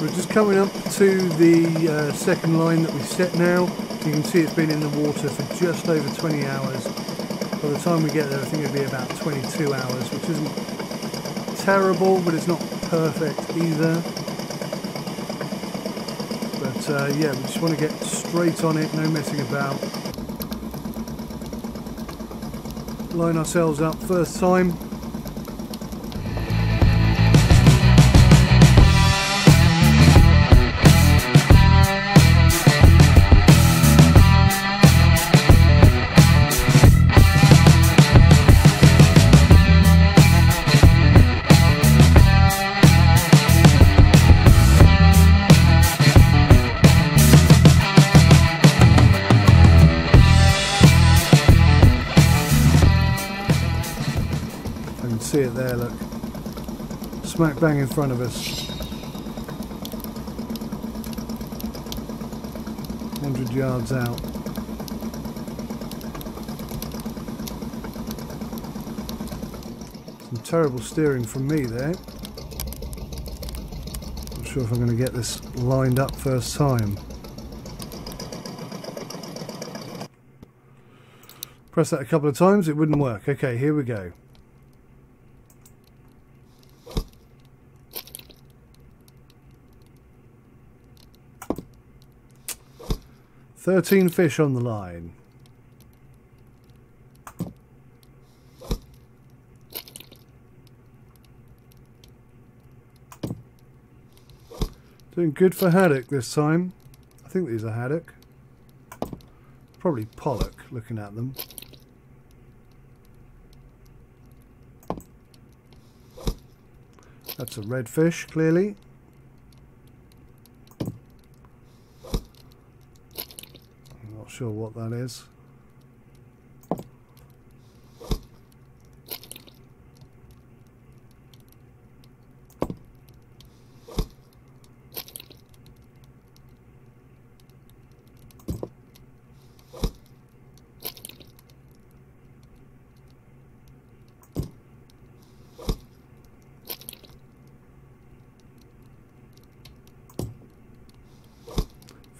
We're just coming up to the second line that we set now. You can see it's been in the water for just over 20 hours. By the time we get there, I think it'll be about 22 hours, which isn't terrible, but it's not perfect either. But yeah, we just want to get straight on it, no messing about. Line ourselves up first time. See it there, look. Smack bang in front of us. 100 yards out. Some terrible steering from me there. Not sure if I'm going to get this lined up first time. Press that a couple of times, it wouldn't work. Okay, here we go. . 13 fish on the line. Doing good for haddock this time. I think these are haddock. Probably pollock, looking at them. That's a redfish, clearly. Sure what that is. .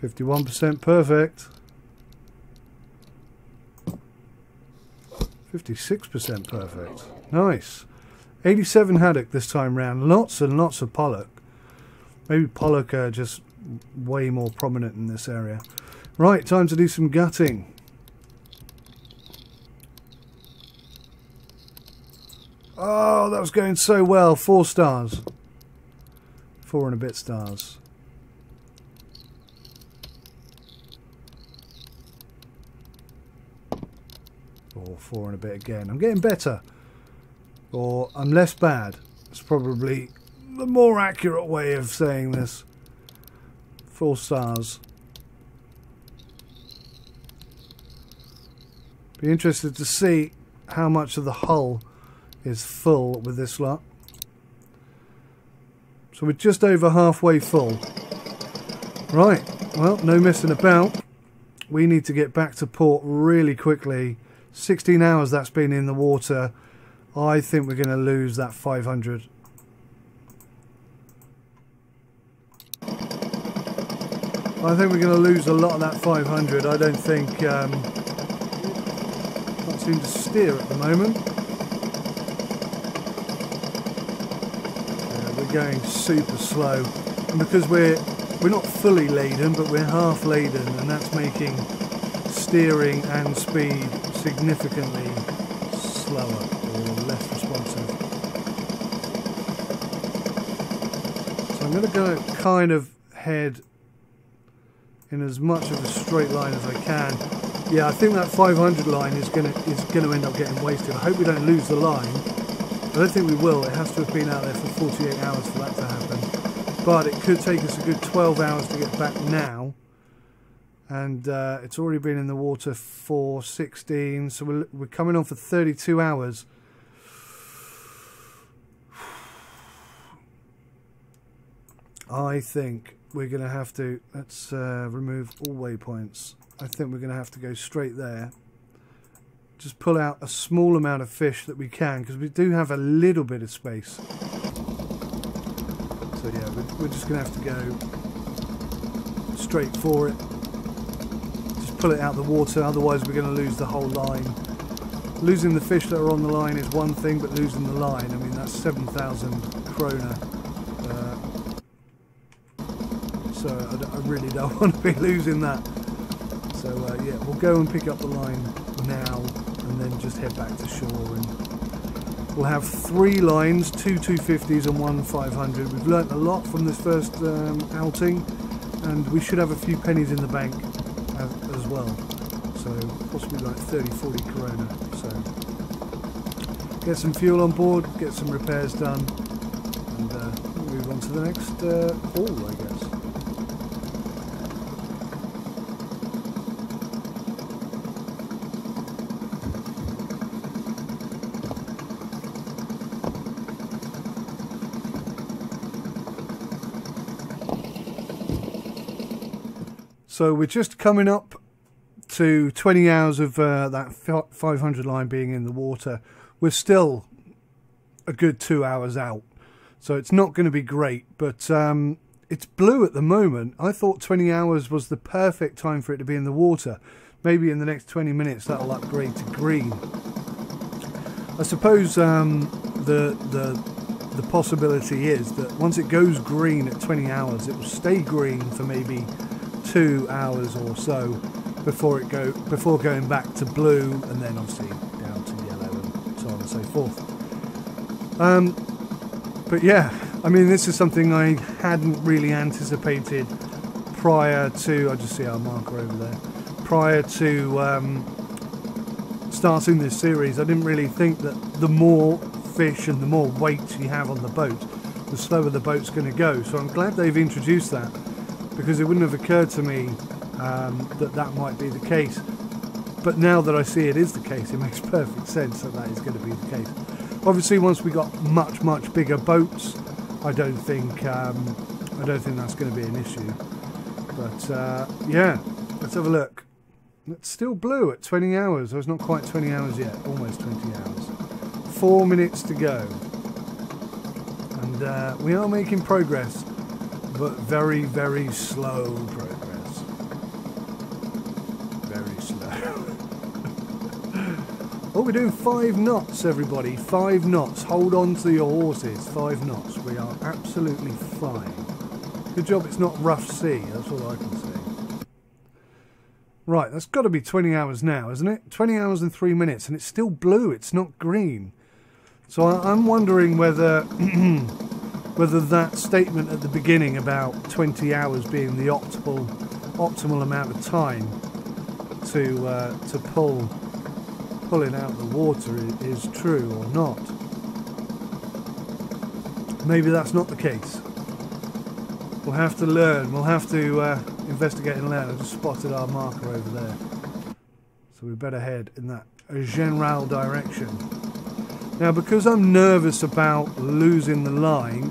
51% perfect. 56% perfect. Nice. 87 haddock this time round. Lots and lots of pollock. Maybe pollock are just way more prominent in this area. Right, time to do some gutting. Oh, that was going so well. 4 stars. 4 and a bit stars. Or 4 and a bit again. I'm getting better, or I'm less bad. It's probably the more accurate way of saying this. 4 stars. Be interested to see how much of the hull is full with this lot. So we're just over halfway full. Right, well, no messing about. We need to get back to port really quickly. 16 hours that's been in the water. I think we're going to lose that 500. I think we're going to lose a lot of that 500. I don't think... can't seem to steer at the moment. Yeah, we're going super slow. And because we're not fully laden, but we're half laden, and that's making steering and speed significantly slower or less responsive. So I'm going to go kind of head in as much of a straight line as I can. Yeah, I think that 500 line is going to end up getting wasted. I hope we don't lose the line. I don't think we will. It has to have been out there for 48 hours for that to happen. But it could take us a good 12 hours to get back now. And it's already been in the water for 16, so we're coming on for 32 hours. I think we're going to have to, let's remove all waypoints. I think we're going to have to go straight there. Just pull out a small amount of fish that we can, because we do have a little bit of space. So yeah, we're just going to have to go straight for it. Just pull it out of the water, otherwise we're going to lose the whole line. Losing the fish that are on the line is one thing, but losing the line, I mean, that's 7,000 kroner. So I really don't want to be losing that. So yeah, we'll go and pick up the line now and then just head back to shore. And we'll have three lines, two 250s and one 500. We've learnt a lot from this first outing, and we should have a few pennies in the bank as well. So possibly like 30, 40 koruna. So get some fuel on board, get some repairs done, and move on to the next haul, I guess. So we're just coming up to 20 hours of that 500 line being in the water. We're still a good 2 hours out, so it's not going to be great, but it's blue at the moment. I thought 20 hours was the perfect time for it to be in the water. Maybe in the next 20 minutes that'll upgrade to green. I suppose the possibility is that once it goes green at 20 hours, it will stay green for maybe 2 hours or so before going back to blue, and then obviously down to yellow and so on and so forth. But yeah, I mean, this is something I hadn't really anticipated prior to. I just see our marker over there. Prior to starting this series, I didn't really think that the more fish and the more weight you have on the boat, the slower the boat's going to go. So I'm glad they've introduced that, because it wouldn't have occurred to me that might be the case. But now that I see it is the case, it makes perfect sense that that is going to be the case. Obviously, once we got much, much bigger boats, I don't think that's going to be an issue. But yeah, let's have a look. It's still blue at 20 hours. It's not quite 20 hours yet. Almost 20 hours. 4 minutes to go, and we are making progress. But very, very slow progress. Very slow. Well, we're doing 5 knots, everybody. 5 knots. Hold on to your horses. 5 knots. We are absolutely flying. Good job it's not rough sea. That's all I can say. Right, that's got to be 20 hours now, isn't it? 20 hours and 3 minutes, and it's still blue. It's not green. So I'm wondering whether... whether that statement at the beginning about 20 hours being the optimal amount of time to pulling out the water is true or not. Maybe that's not the case. We'll have to learn. We'll have to investigate and learn. I just spotted our marker over there, so we better head in that general direction. Now, because I'm nervous about losing the line,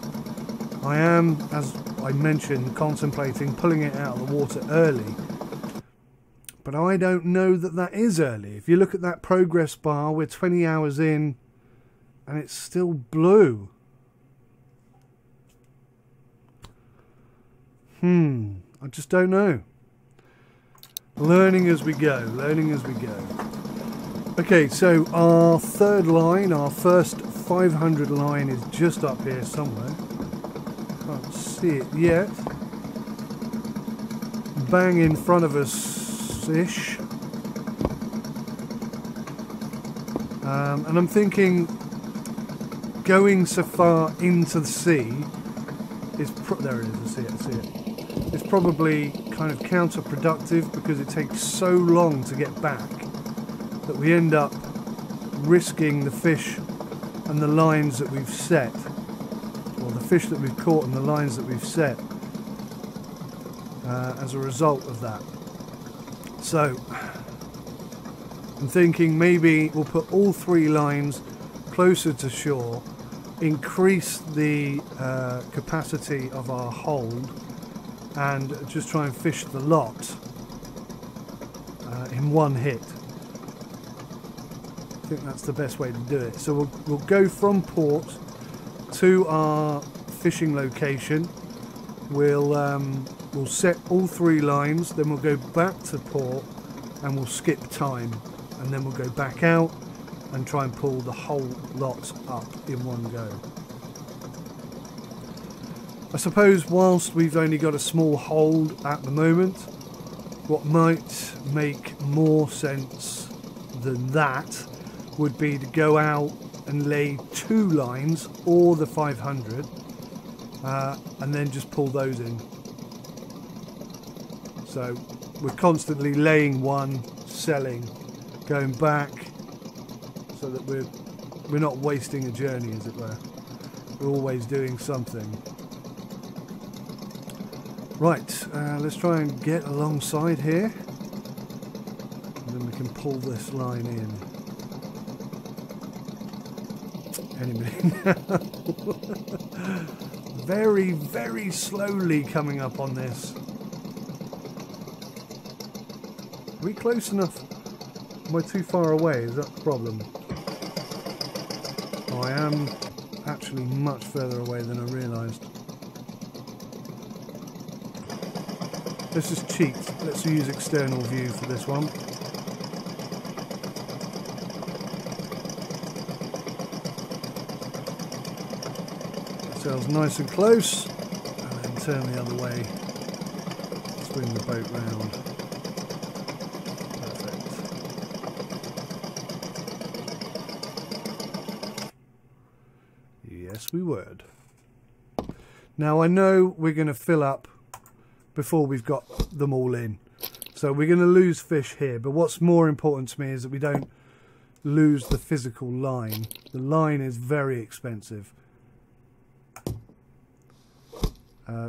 I am, as I mentioned, contemplating pulling it out of the water early. But I don't know that that is early. If you look at that progress bar, we're 20 hours in and it's still blue. I just don't know. Learning as we go, learning as we go. Okay, so our third line, our first 500 line is just up here somewhere. Can't see it yet. Bang in front of us-ish. And I'm thinking going so far into the sea is... there it is, I see it. It's probably kind of counterproductive because it takes so long to get back that we end up risking the fish and the lines that we've set, or the fish that we've caught and the lines that we've set as a result of that. So I'm thinking maybe we'll put all three lines closer to shore, increase the capacity of our hold, and just try and fish the lot in one hit. I think that's the best way to do it. So we'll go from port to our fishing location. We'll set all three lines, then we'll go back to port and we'll skip time, and then we'll go back out and try and pull the whole lot up in one go. I suppose whilst we've only got a small hold at the moment, what might make more sense than that would be to go out and lay two lines or the 500 and then just pull those in. So we're constantly laying one, selling, going back, so that we're not wasting a journey, as it were. We're always doing something. Right, let's try and get alongside here, and then we can pull this line in any minute now. Very, very slowly coming up on this. Are we close enough? Am I too far away? Is that the problem? Oh, I am actually much further away than I realised. This is cheap. Let's use external view for this one. That sail's nice and close, and then turn the other way. Swing the boat round. Perfect. Yes, we would. Now I know we're going to fill up before we've got them all in, so we're going to lose fish here, but what's more important to me is that we don't lose the physical line. The line is very expensive,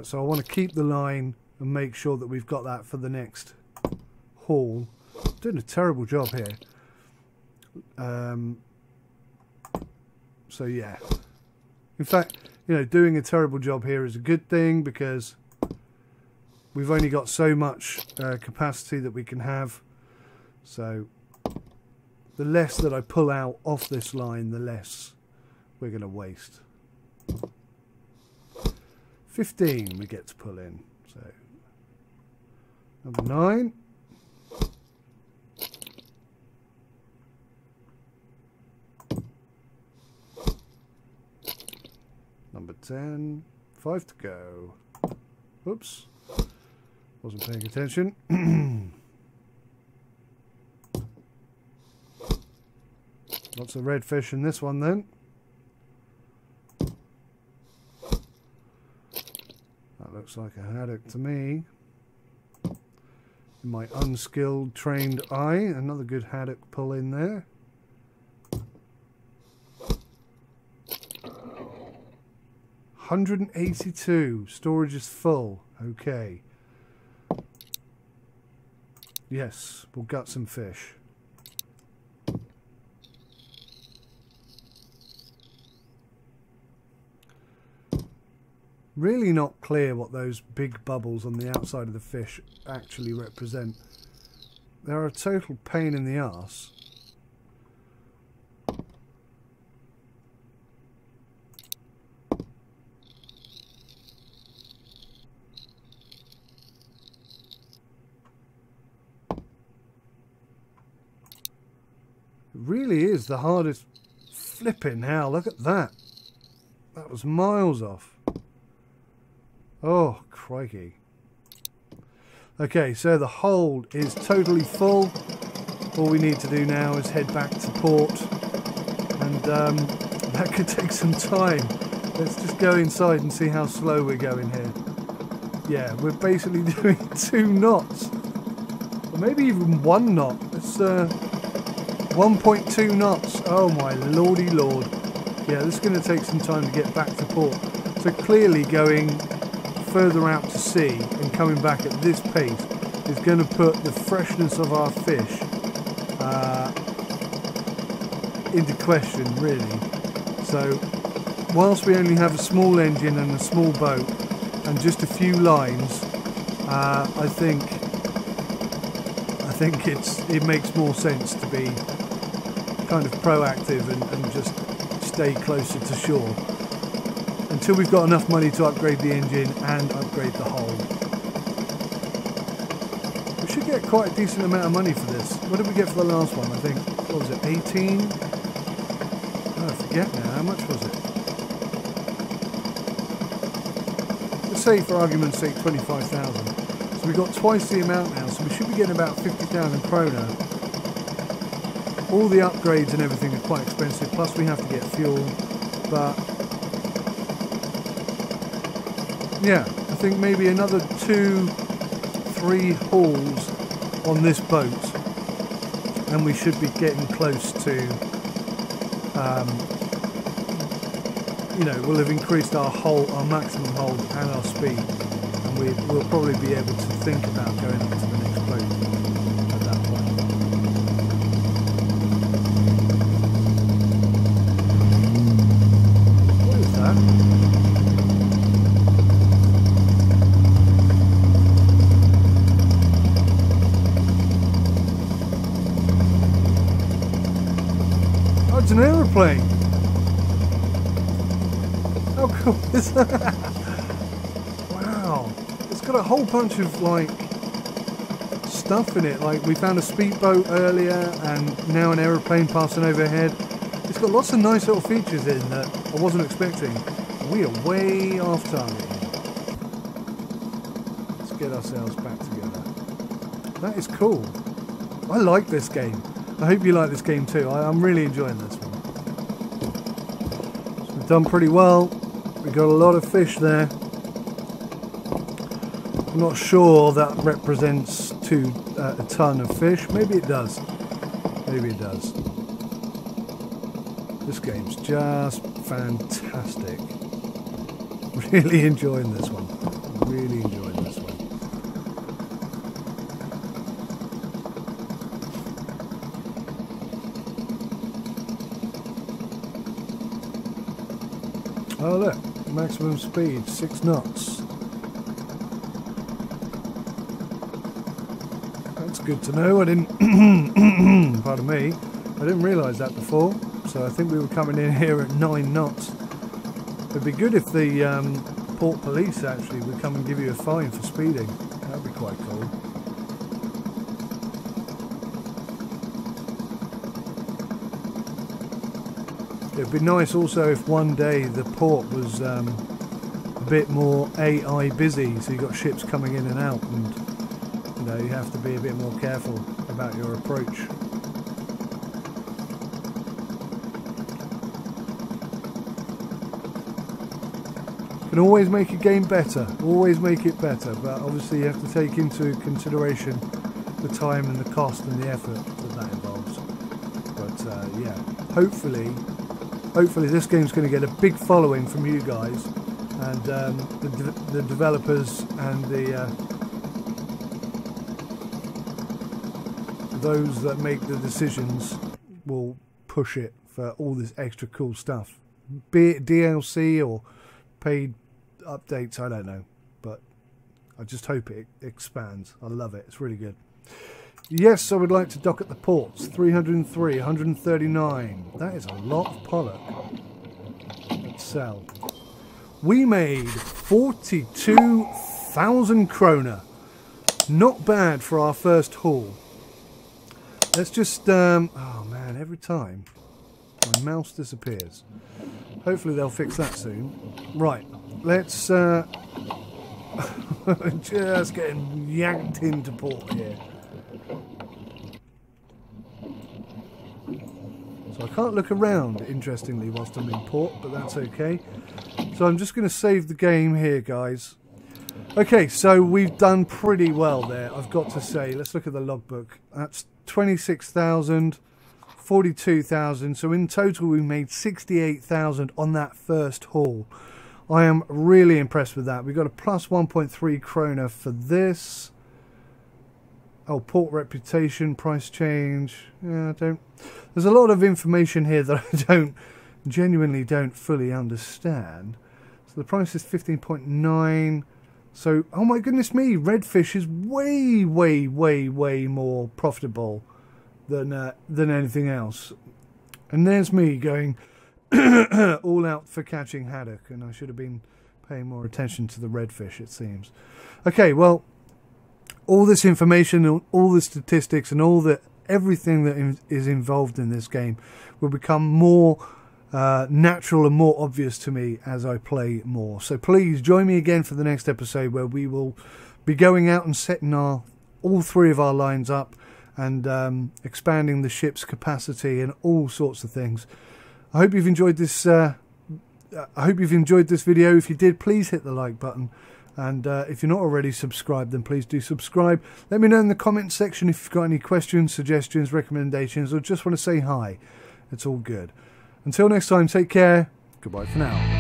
so I want to keep the line and make sure that we've got that for the next haul. Doing a terrible job here. So yeah, in fact, you know, doing a terrible job here is a good thing, because we've only got so much capacity that we can have, so the less that I pull out off this line, the less we're going to waste. 15 we get to pull in, so number 9. Number 10, 5 to go. Oops. Wasn't paying attention. Lots of redfish in this one then. That looks like a haddock to me. In my unskilled, trained eye, another good haddock pull in there. $182. Storage is full. Okay. Yes, we'll gut some fish. Really not clear what those big bubbles on the outside of the fish actually represent. They're a total pain in the arse. Really is the hardest. Flipping hell, look at that. That was miles off. Oh, crikey. Okay, so the hold is totally full. All we need to do now is head back to port, and that could take some time. Let's just go inside and see how slow we're going here. Yeah, we're basically doing 2 knots, or maybe even 1 knot. Let's 1.2 knots. Oh my lordy lord. Yeah, this is going to take some time to get back to port. So clearly going further out to sea and coming back at this pace is going to put the freshness of our fish into question, really. So whilst we only have a small engine and a small boat and just a few lines, I think it makes more sense to be kind of proactive and just stay closer to shore. until we've got enough money to upgrade the engine and upgrade the hull. We should get quite a decent amount of money for this. What did we get for the last one? I think, what was it, 18? Oh, I forget now, how much was it? Let's say for argument's sake 25,000. So we've got twice the amount now, so we should be getting about 50,000 krona. All the upgrades and everything are quite expensive, plus we have to get fuel, but yeah, I think maybe another 2-3 hauls on this boat and we should be getting close to, you know, we'll have increased our hull, our maximum hull and our speed, and we'll probably be able to think about going on to the next boat. An aeroplane. How cool is that? Wow. It's got a whole bunch of like stuff in it. Like we found a speedboat earlier and now an aeroplane passing overhead. It's got lots of nice little features in that I wasn't expecting. We are way off target. Let's get ourselves back together. That is cool. I like this game. I hope you like this game too. I'm really enjoying this one. So we've done pretty well. We got a lot of fish there. I'm not sure that represents a ton of fish. Maybe it does. Maybe it does. This game's just fantastic. Really enjoying this one. Really enjoying this one. Oh look, maximum speed, 6 knots. That's good to know. I didn't, pardon me, I didn't realise that before. So I think we were coming in here at 9 knots. It'd be good if the port police actually would come and give you a fine for speeding. That'd be quite cool. It'd be nice also if one day the port was a bit more AI busy, so you've got ships coming in and out, and you know, you have to be a bit more careful about your approach. You can always make a game better, always make it better, but obviously you have to take into consideration the time and the cost and the effort that involves. But yeah, hopefully this game's going to get a big following from you guys and the developers and the those that make the decisions will push it for all this extra cool stuff, be it DLC or paid updates, I don't know, but I just hope it expands. I love it, it's really good. Yes, I would like to dock at the ports. 303, 139. That is a lot of pollock. Let's sell. We made 42,000 krona. Not bad for our first haul. Let's just... oh man, every time my mouse disappears. Hopefully they'll fix that soon. Right, let's... just getting yanked into port here. I can't look around, interestingly, whilst I'm in port, but that's okay. So I'm just going to save the game here, guys. Okay, so we've done pretty well there, I've got to say. Let's look at the logbook. That's 26,000, 42,000. So in total, we made 68,000 on that first haul. I am really impressed with that. We got a plus 1.3 krona for this. Oh, port reputation, price change. Yeah, I don't. There's a lot of information here that I genuinely don't fully understand. So the price is 15.9. So, oh my goodness me, redfish is way, way, way, way more profitable than anything else. And there's me going, all out for catching haddock, and I should have been paying more attention to the redfish, it seems. Okay, well, all this information, all the statistics, and all the everything that is involved in this game will become more natural and more obvious to me as I play more. So please join me again for the next episode, where we will be going out and setting all three of our lines up and expanding the ship's capacity and all sorts of things. I hope you've enjoyed this. I hope you've enjoyed this video. If you did, please hit the like button. And if you're not already subscribed, then please do subscribe. Let me know in the comments section if you've got any questions, suggestions, recommendations, or just want to say hi. It's all good. Until next time, take care. Goodbye for now.